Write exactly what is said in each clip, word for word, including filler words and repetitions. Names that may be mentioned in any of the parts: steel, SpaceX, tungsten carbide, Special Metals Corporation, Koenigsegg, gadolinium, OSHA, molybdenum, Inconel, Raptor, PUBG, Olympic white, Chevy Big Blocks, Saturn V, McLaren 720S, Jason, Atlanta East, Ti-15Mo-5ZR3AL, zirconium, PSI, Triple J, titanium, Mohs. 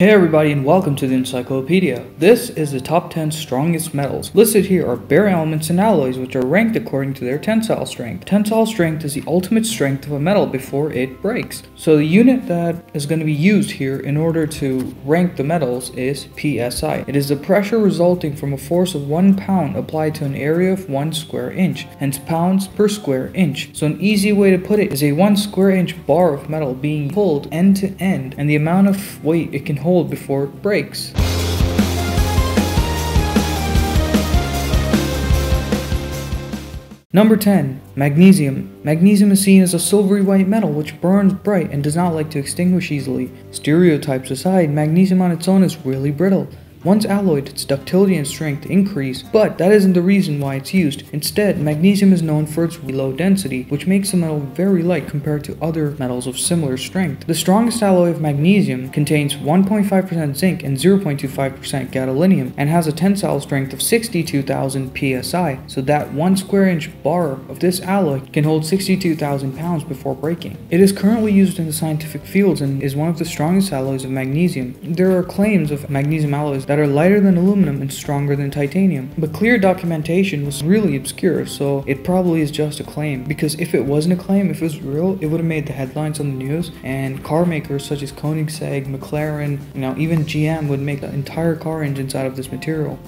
Hey everybody and welcome to the encyclopedia. This is the top ten strongest metals. Listed here are bare elements and alloys which are ranked according to their tensile strength. Tensile strength is the ultimate strength of a metal before it breaks. So the unit that is going to be used here in order to rank the metals is P S I. It is the pressure resulting from a force of one pound applied to an area of one square inch, hence pounds per square inch. So an easy way to put it is a one square inch bar of metal being pulled end to end and the amount of weight it can hold before it breaks. Number ten. Magnesium. Magnesium is seen as a silvery white metal which burns bright and does not like to extinguish easily. Stereotypes aside, magnesium on its own is really brittle. Once alloyed, its ductility and strength increase, but that isn't the reason why it's used. Instead, magnesium is known for its low density, which makes the metal very light compared to other metals of similar strength. The strongest alloy of magnesium contains one point five percent zinc and zero point two five percent gadolinium, and has a tensile strength of sixty-two thousand P S I, so that one square inch bar of this alloy can hold sixty-two thousand pounds before breaking. It is currently used in the scientific fields and is one of the strongest alloys of magnesium. There are claims of magnesium alloys that that are lighter than aluminum and stronger than titanium, but clear documentation was really obscure, so it probably is just a claim, because if it wasn't a claim, if it was real, it would have made the headlines on the news, and car makers such as Koenigsegg, McLaren, you know, even G M would make entire car engines out of this material.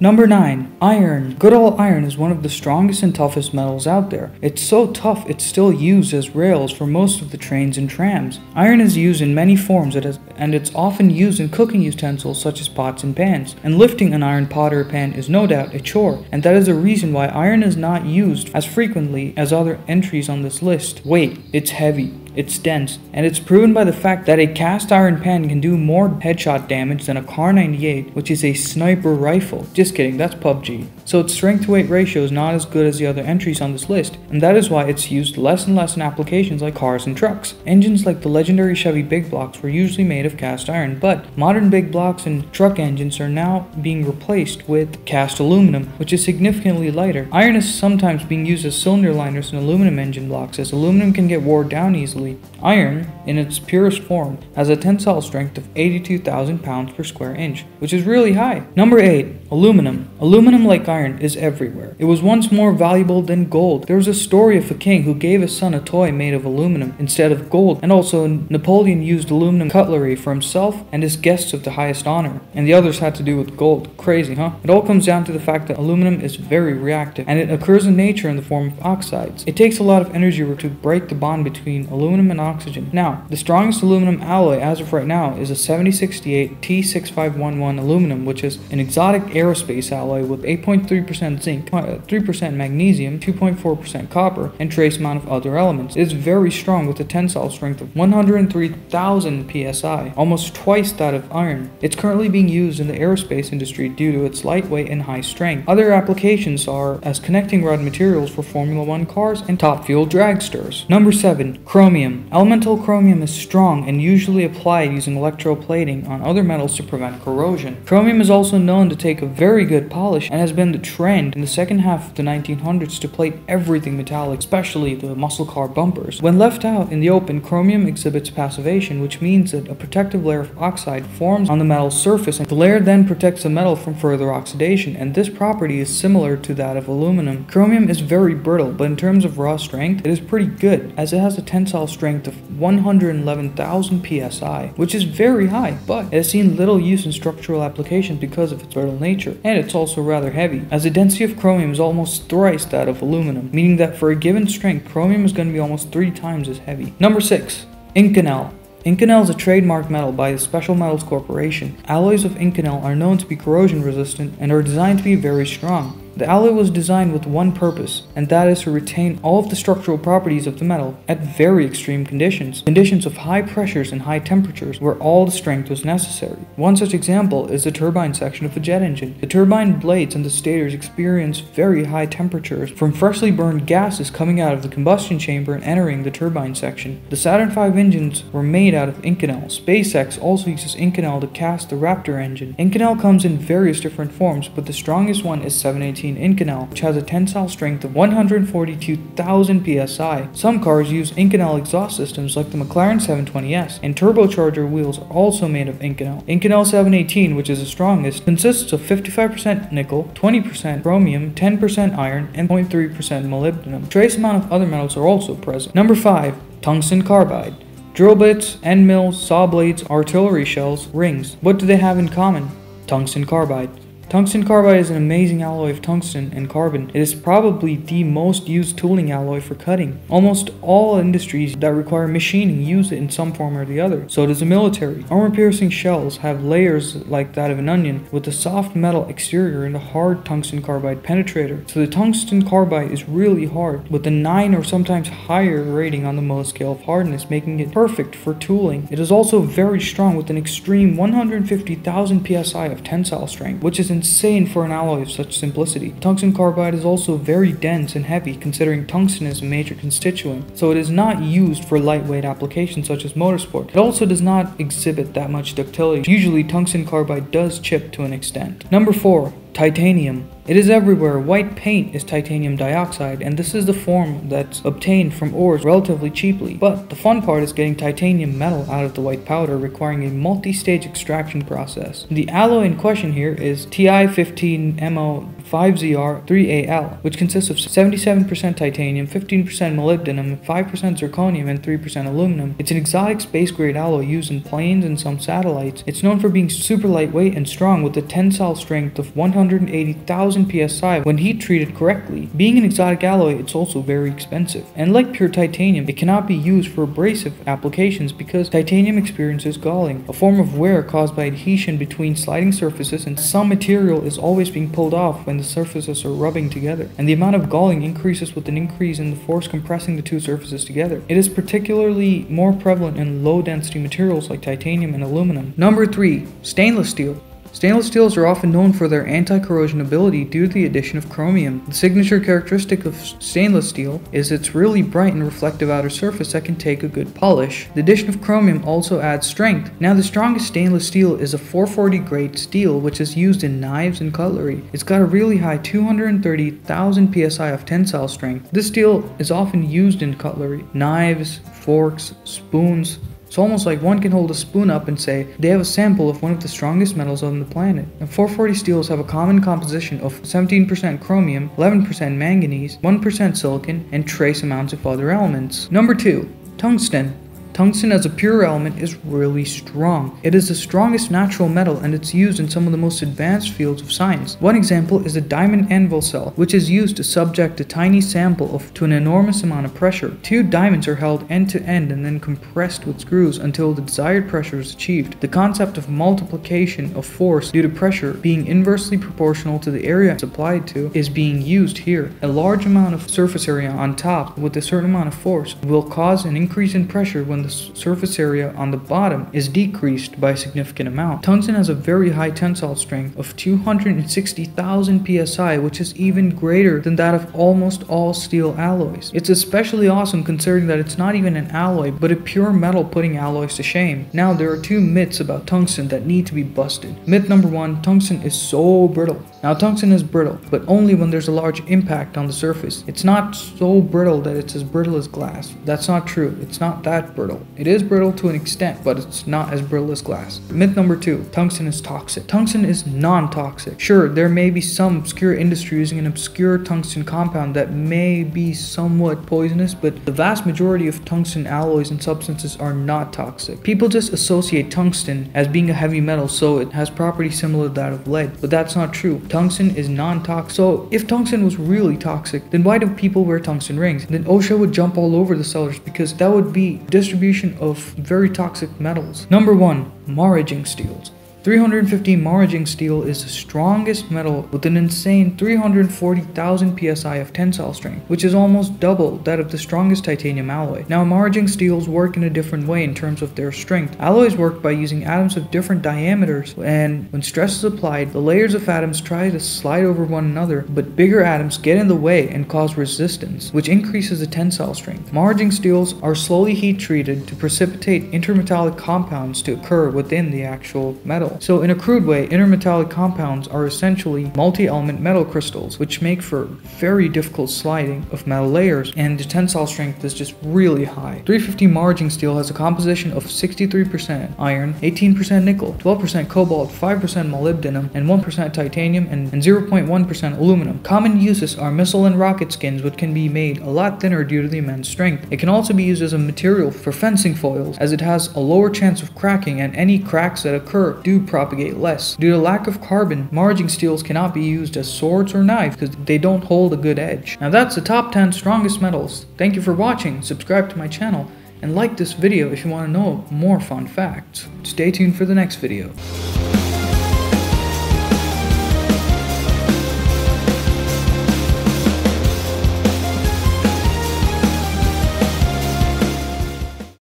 Number nine. Iron. Good old iron is one of the strongest and toughest metals out there. It's so tough it's still used as rails for most of the trains and trams. Iron is used in many forms and it's often used in cooking utensils such as pots and pans. And lifting an iron pot or pan is no doubt a chore, and that is the reason why iron is not used as frequently as other entries on this list. Wait, it's heavy. It's dense, and it's proven by the fact that a cast iron pan can do more headshot damage than a Kar ninety-eight, which is a sniper rifle. Just kidding, that's P U B G. So its strength to weight ratio is not as good as the other entries on this list, and that is why it's used less and less in applications like cars and trucks. Engines like the legendary Chevy Big Blocks were usually made of cast iron, but modern Big Blocks and truck engines are now being replaced with cast aluminum, which is significantly lighter. Iron is sometimes being used as cylinder liners in aluminum engine blocks, as aluminum can get worn down easily. Iron, in its purest form, has a tensile strength of eighty-two thousand pounds per square inch, which is really high. Number eight. Aluminum. Aluminum, like iron, is everywhere. It was once more valuable than gold. There was a story of a king who gave his son a toy made of aluminum instead of gold, and also Napoleon used aluminum cutlery for himself and his guests of the highest honor, and the others had to do with gold. Crazy, huh? It all comes down to the fact that aluminum is very reactive, and it occurs in nature in the form of oxides. It takes a lot of energy to break the bond between aluminum and oxygen. Now, the strongest aluminum alloy as of right now is a seventy sixty-eight T six five one one aluminum, which is an exotic aerospace alloy with eight point three percent zinc, three percent magnesium, two point four percent copper, and trace amount of other elements. It is very strong with a tensile strength of one hundred three thousand P S I, almost twice that of iron. It's currently being used in the aerospace industry due to its lightweight and high strength. Other applications are as connecting rod materials for Formula One cars and top fuel dragsters. Number seven. Chromium. Elemental chromium is strong and usually applied using electroplating on other metals to prevent corrosion. Chromium is also known to take a very good polish and has been the trend in the second half of the nineteen hundreds to plate everything metallic, especially the muscle car bumpers. When left out in the open, chromium exhibits passivation, which means that a protective layer of oxide forms on the metal's surface, and the layer then protects the metal from further oxidation, and this property is similar to that of aluminum. Chromium is very brittle, but in terms of raw strength, it is pretty good, as it has a tensile strength of one hundred eleven thousand P S I, which is very high, but it has seen little use in structural applications because of its brittle nature, and it's also rather heavy, as the density of chromium is almost thrice that of aluminum, meaning that for a given strength, chromium is going to be almost three times as heavy. Number six. Inconel. Inconel is a trademarked metal by the Special Metals Corporation. Alloys of Inconel are known to be corrosion resistant and are designed to be very strong. The alloy was designed with one purpose, and that is to retain all of the structural properties of the metal at very extreme conditions, conditions of high pressures and high temperatures where all the strength was necessary. One such example is the turbine section of a jet engine. The turbine blades and the stators experience very high temperatures from freshly burned gases coming out of the combustion chamber and entering the turbine section. The Saturn five engines were made out of Inconel. SpaceX also uses Inconel to cast the Raptor engine. Inconel comes in various different forms, but the strongest one is seven eighteen. eighteen inch canal, which has a tensile strength of one hundred forty-two thousand psi. Some cars use inch canal exhaust systems like the McLaren seven twenty S, and turbocharger wheels are also made of inch canal. Inch canal seven eighteen, which is the strongest, consists of fifty-five percent nickel, twenty percent chromium, ten percent iron, and zero point three percent molybdenum. A trace amount of other metals are also present. Number five, tungsten carbide. Drill bits, end mills, saw blades, artillery shells, rings. What do they have in common? Tungsten carbide. Tungsten carbide is an amazing alloy of tungsten and carbon. It is probably the most used tooling alloy for cutting. Almost all industries that require machining use it in some form or the other. So does the military. Armor-piercing shells have layers like that of an onion with a soft metal exterior and a hard tungsten carbide penetrator. So the tungsten carbide is really hard, with a nine or sometimes higher rating on the Mohs scale of hardness, making it perfect for tooling. It is also very strong with an extreme one hundred fifty thousand psi of tensile strength, which is in insane for an alloy of such simplicity. Tungsten carbide is also very dense and heavy, considering tungsten is a major constituent, so it is not used for lightweight applications such as motorsport. It also does not exhibit that much ductility. Usually tungsten carbide does chip to an extent. Number four, titanium. It is everywhere. White paint is titanium dioxide, and this is the form that's obtained from ores relatively cheaply. But the fun part is getting titanium metal out of the white powder, requiring a multi-stage extraction process. The alloy in question here is T I fifteen M O five Z R three A L, which consists of seventy-seven percent titanium, fifteen percent molybdenum, five percent zirconium, and three percent aluminum. It's an exotic space-grade alloy used in planes and some satellites. It's known for being super lightweight and strong, with a tensile strength of one hundred eighty thousand psi when heat treated correctly. Being an exotic alloy, it's also very expensive. And like pure titanium, it cannot be used for abrasive applications because titanium experiences galling, a form of wear caused by adhesion between sliding surfaces, and some material is always being pulled off when the surfaces are rubbing together, and the amount of galling increases with an increase in the force compressing the two surfaces together. It is particularly more prevalent in low density materials like titanium and aluminum. Number three, stainless steel. Stainless steels are often known for their anti-corrosion ability due to the addition of chromium. The signature characteristic of stainless steel is its really bright and reflective outer surface that can take a good polish. The addition of chromium also adds strength. Now, the strongest stainless steel is a four forty grade steel, which is used in knives and cutlery. It's got a really high two hundred thirty thousand psi of tensile strength. This steel is often used in cutlery, knives, forks, spoons. It's almost like one can hold a spoon up and say they have a sample of one of the strongest metals on the planet. And four forty steels have a common composition of seventeen percent chromium, eleven percent manganese, one percent silicon, and trace amounts of other elements. Number two, tungsten. Tungsten as a pure element is really strong. It is the strongest natural metal, and it's used in some of the most advanced fields of science. One example is the diamond anvil cell, which is used to subject a tiny sample of, to an enormous amount of pressure. Two diamonds are held end to end and then compressed with screws until the desired pressure is achieved. The concept of multiplication of force due to pressure being inversely proportional to the area it's applied to is being used here. A large amount of surface area on top with a certain amount of force will cause an increase in pressure when the surface area on the bottom is decreased by a significant amount. Tungsten has a very high tensile strength of two hundred sixty thousand psi, which is even greater than that of almost all steel alloys. It's especially awesome considering that it's not even an alloy, but a pure metal, putting alloys to shame. Now, there are two myths about tungsten that need to be busted. Myth number one, tungsten is so brittle. Now, tungsten is brittle, but only when there's a large impact on the surface. It's not so brittle that it's as brittle as glass. That's not true. It's not that brittle. It is brittle to an extent, but it's not as brittle as glass. Myth number two, tungsten is toxic. Tungsten is non-toxic. Sure, there may be some obscure industry using an obscure tungsten compound that may be somewhat poisonous, but the vast majority of tungsten alloys and substances are not toxic. People just associate tungsten as being a heavy metal, so it has properties similar to that of lead, but that's not true. Tungsten is non-toxic. So if tungsten was really toxic, then why do people wear tungsten rings? Then OSHA would jump all over the sellers, because that would be distribution of very toxic metals. Number one, mortgaging steels. three hundred fifty mortgaging steel is the strongest metal with an insane three hundred forty thousand psi of tensile strength, which is almost double that of the strongest titanium alloy. Now, mortgaging steels work in a different way in terms of their strength. Alloys work by using atoms of different diameters, and when stress is applied, the layers of atoms try to slide over one another, but bigger atoms get in the way and cause resistance, which increases the tensile strength. Mortgaging steels are slowly heat treated to precipitate intermetallic compounds to occur within the actual metal. metal. So in a crude way, intermetallic compounds are essentially multi-element metal crystals, which make for very difficult sliding of metal layers, and the tensile strength is just really high. three fifty margin steel has a composition of sixty-three percent iron, eighteen percent nickel, twelve percent cobalt, five percent molybdenum, and one percent titanium, and, and zero point one percent aluminum. Common uses are missile and rocket skins, which can be made a lot thinner due to the immense strength. It can also be used as a material for fencing foils, as it has a lower chance of cracking, and any cracks that occur do propagate less. Due to lack of carbon, margin steels cannot be used as swords or knives because they don't hold a good edge. Now that's the top ten strongest metals. Thank you for watching, subscribe to my channel, and like this video if you want to know more fun facts. Stay tuned for the next video.